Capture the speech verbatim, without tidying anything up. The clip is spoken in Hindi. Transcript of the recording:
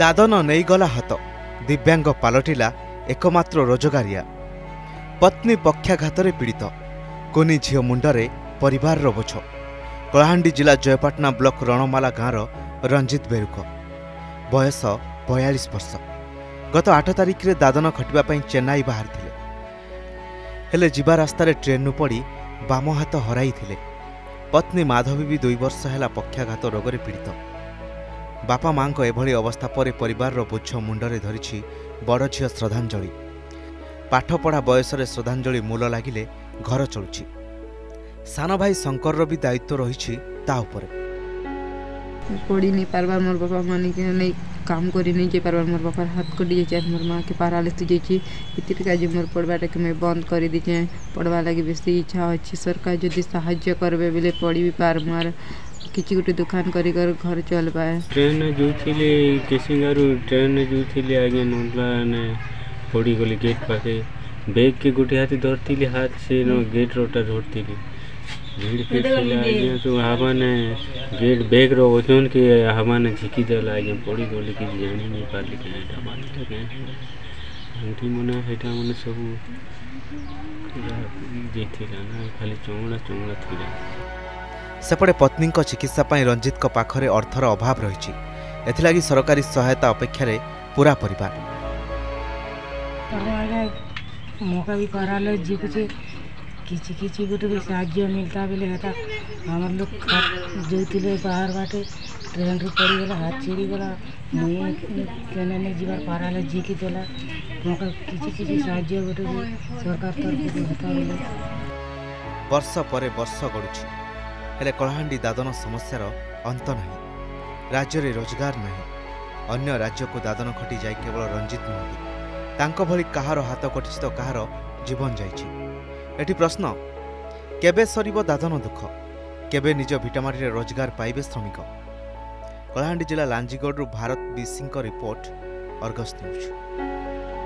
दादन नहीं गला हाथ दिव्यांग पलटिला एकमात्र रोजगारिया। पत्नी पक्षाघात पीड़ित कोनी झील मुंडरे परिवार बोझ। कलाहांडी जिला जयपाटना ब्लॉक रणमाला गाँवर रंजित बेहरुख बयस बयालीस वर्ष गत आठ तारिख दादन खटिया चेन्नई बाहर थिले। हेले जीवा रास्तार ट्रेन पड़ी बाम हाथ हराई थिले। पत्नी माधवी भी दुई वर्ष है पक्षाघात रोगरे पीड़ित। बापा माँ एभली अवस्था पर परिवार बोझ मुंडरे धरी बड़ झील श्रद्धांजलि। पाठपढ़ा बयसर श्रद्धांजलि मूल लगिले घर चलुची। सान भाई शंकर भी दायित्व रही। पढ़ी नहीं पार्बार मोर बापा मानी के नहीं काम करी नहीं जे पार्बार मोर बापार हाथ कटी जाए। मोर माँ के पारालिस जाइए इतर का मोर पढ़वाटा के मैं बंद कर दीचे। पढ़वा लगी बेस इच्छा अच्छी। सरकार जदि साहाय्य करबे बेले पढ़ी भी पार्म किसी गोटे दुकान कर घर चल पाए। ट्रेन जो थी केसिंगारू ट्रेन जो थी आगे नौला पड़ी गली गेट पाखे बैग के गोटे हाथ धरती हाथ से गेट रोटा धरती भीड़ फिर आगे तो हावाने गेट बैग रो ओजन के हावाने झिकी दल आगे पड़ी गली कि जानी नहीं पार्ली के मना हेटा मन सब खाली चमड़ा चमड़ा थी। सेपटे पत्नी चिकित्सा पर रंजित पाखे अर्थर अभाव रही। एथलागी सरकारी सहायता अपेक्षा पूरा परिवार मौका भी कराले जी कुछ किसी किसी गोटे भी साहाय्य मिलता बेले हमार लोग जो बाहर बाटे ट्रेन रू पड़गला हाथ छिड़गला मुई ट्रेन जीवार पाराले जी की देला मौका किसी किसी साहाय्य गोटे सरकार तरफ वर्ष पर वर्ष गड़ुची। हेले कलाहांडी दादन समस्यार अंत नहीं। राज्य में रोजगार नहीं। अन्य राज्य को दादन खटी जाए केवल रंजित नुहति तांको भली कहारो हाथ कटित कहारो जीवन जाइछि। एठी प्रश्न केबे सरिबो दादन दुख केबे निज भिटामाटी रोजगार पाइबे श्रमिक। कलाहांडी जिला लांजीगढ़ भारत बीसिंह रिपोर्ट अर्गस न्यूज।